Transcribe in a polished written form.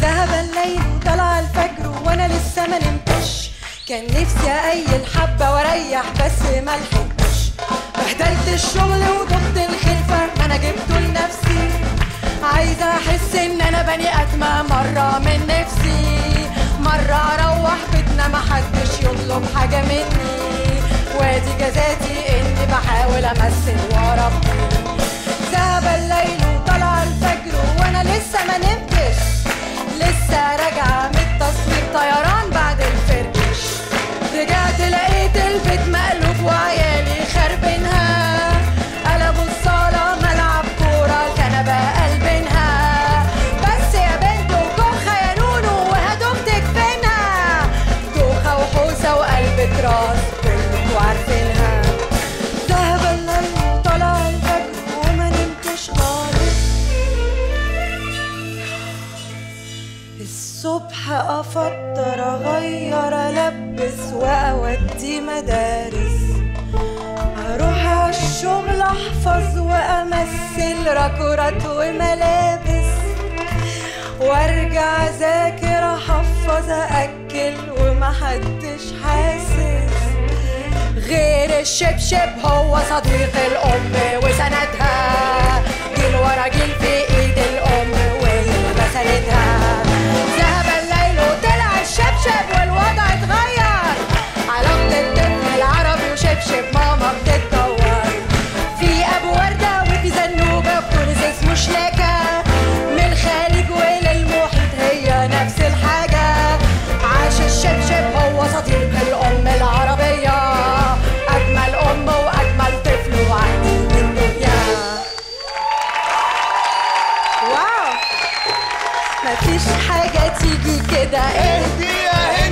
ذهب الليل وطلع الفجر وانا لسه ما نمتش، كان نفسي اقيل حبه واريح بس ما لحقتش. بهدلت الشغل وضبط الخلفه انا جبته لنفسي، عايزه احس ان انا بني ادمه مره من نفسي، مره اروح بيتنا محدش يطلب حاجه مني، وادي جزاتي اني بحاول امثل وربي. ذهب الليل وطلع الفجر وانا لسه ما نمتش، لسه راجعه من التصوير طيران بعد الفركش. رجعت لقيت البيت مقلوب وعيالي خربينها، قلبوا الصاله ملعب كوره الكنبه قلبينها، بس يا بنت وكوخه يا نونو وهدوم تكفينها، دوخه وحوسه وقلب تراس كلكوا عارفينها. ذهب الليل وطلع الفجر وما نمتش خالص، الصبح افطر اغير البس واودي مدارس، اروح عالشغل احفظ وامثل راكورات وملابس، وارجع اذاكر احفظ ااكل ومحدش حاسس، غير الشبشب هو صديق الام وسندها، جيل ورا جيل في ايد الام واللي بسندها. ذهب الليل وطلع الشبشب والوضع اتغير، علاقة الطفل العربي وشبشب ماما بتتطور، في ابو وردة وفي زنوبة وكل اسمه شلاكة، من الخليج وللمحيط هي نفس الحاجة، عاش الشبشب هو صديق الام العربية، اجمل ام واجمل طفل وعديد الدنيا. واو، مفيش حاجة تيجي كده، اهدي